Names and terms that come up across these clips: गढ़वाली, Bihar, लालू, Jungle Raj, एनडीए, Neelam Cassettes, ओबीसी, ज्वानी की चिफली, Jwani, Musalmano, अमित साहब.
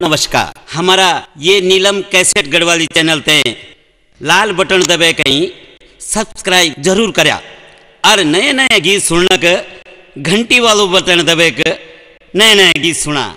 नमस्कार। हमारा ये नीलम कैसेट गढ़वाली चैनल ते लाल बटन दबे कहीं सब्सक्राइब जरूर करया और नए नए गीत सुनने के घंटी वालों बटन दबे के नए नए गीत सुना।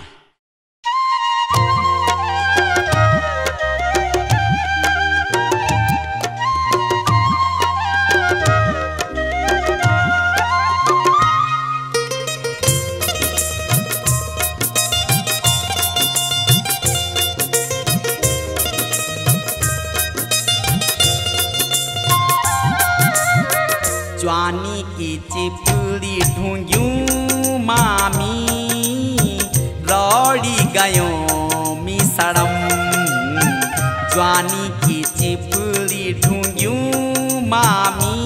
ज्वानी की चिफली ढूंढूं मामी रौड़ी गयो मिसड़म। ज्वानी की चिफली ढूंढूं मामी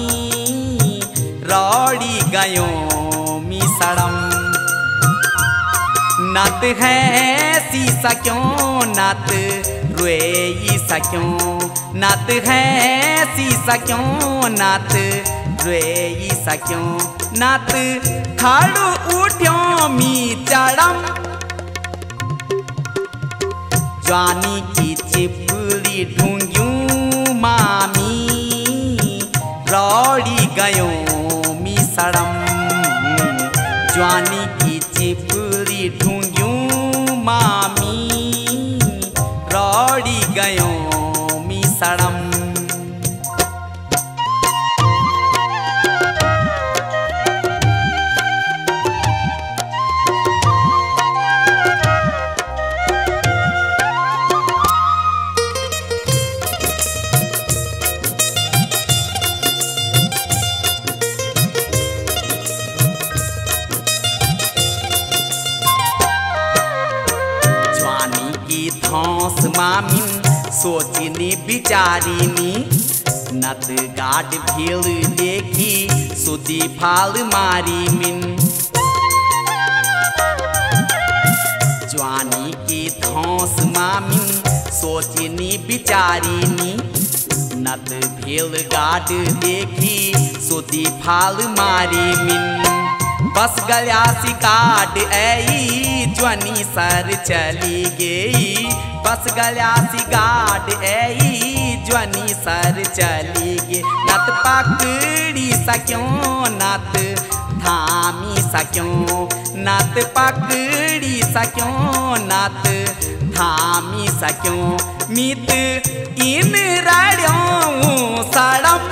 रौड़ी गयो मिसड़म। नत है सी सक्यों नत रोई सक्यों, नत है सी सक्यों नत रोई सक्यों। नत खड़ू उठ्यो मी चढ़म। ज्वानी की चिफली ढूंढूं मामी रौड़ी गयो मी सड़म। ज्वानी की चिफली ढूंढूं मामी रौड़ी गयो मी सड़म। धौस मामिन सोचनी बिचारिनी नत गाड़ भील देखी सुदी फाल मारी मिन। ज्वानी की धौस मामिन सोचनी बिचारिनी नत भील गाड़ देखी सुदी फाल मारी मिन। बस गया सिकाट ऐ ज्वानी सर चली गई। बस गया सिकाट ऐ ज्वानी सर चली गई। नत पकड़ी सक्यों नत थामी सक्यों, नत पकड़ी सक्यों नत थामी सक्यों। मित इन रड़ों सड़म।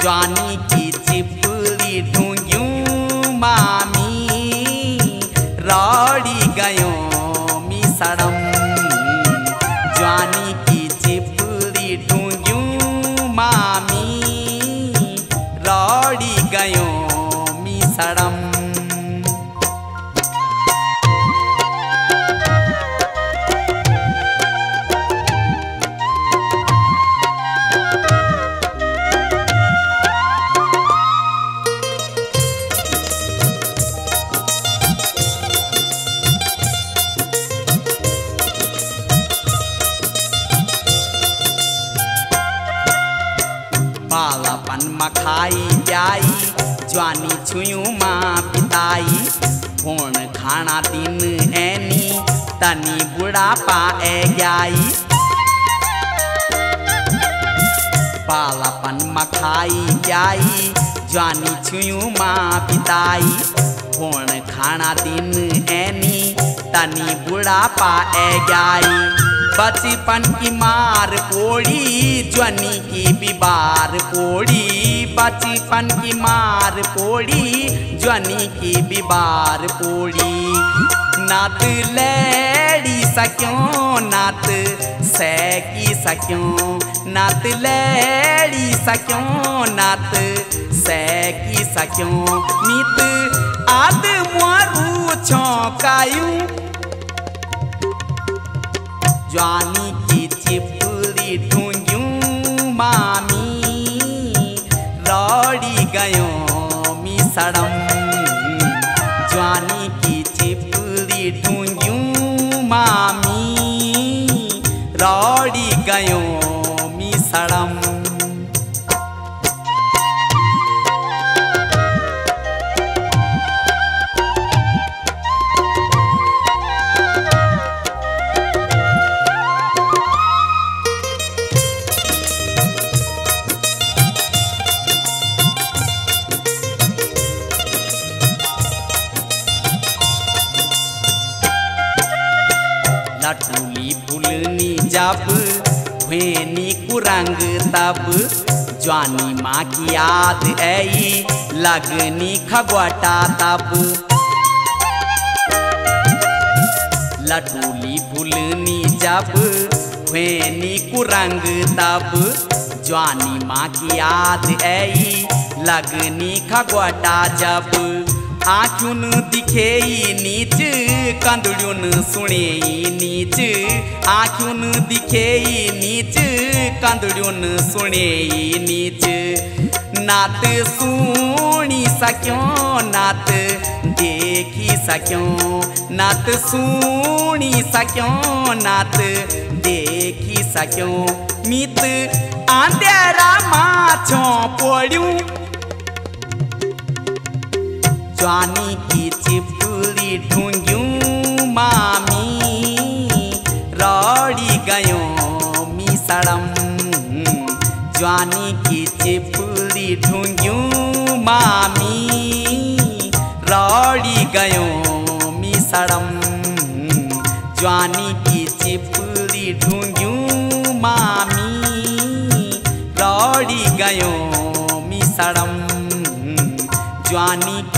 ज्वानी की चिफली ढूंढूं मामी रौड़ी गयो मी सड़म। ज्वानी की चिफली ढूंढूं मामी रौड़ी गयो मी सड़म। बालापन मखाई जाई ज्वानी छुयू माँ पिताई। फोन खाना दिन ऐनी तनी बुढ़ापा ए जाई। बालापन मखाई जाई ज्वानी छुयू माँ पिताई। फोन खाना दिन ऐनी तनी बुढ़ापा ए जाई। बचपन की मार पोड़ी ज्वानी की बीमार पोड़ी। बचपन की मार पोड़ी ज्वानी की बीमार पोड़ी। नात लड़ी सक्यों नात सहकी सक्यों, नात लड़ी सक्यों नात सहकी सक्यों। मीत आद मारू छौकायू। ज्वानी की चिफली ढूंढूं मामी रौड़ी गयो मी सड़म। ज्वानी की चिफली ढूंढूं मामी रौड़ी गयो मी सड़म। डाटूली फूलनी जाप भेनी कुरंग तब ज्वानी माँ की याद आई लगनी खगवाटा तब। लटूली फूलनी जब भेनी कुरंग तब ज्वानी माँ की याद आई लगनी खगवाटा जब। आँखुन दिखेई नीच कंदुड़ुन सुनेई नीच, आँखुन दिखेई नीच कंदुड़ुन सुनेई नीच। नात सुनी सक्यों नात देखी सक्यों, नात सुनी सक्यों नात देखी सक्यों। मित आंधेरा माछों पड़्यूं ज्वानी की चिफली ढूंढूं मामी रौड़ी गयो मिसड़म। ज्वानी की चिफली ढूंढूं मामी रौड़ी गयो मिसड़म। ज्वानी की चिफली ढूंढूं मामी रौड़ी गयो मिसड़म। ज्वानी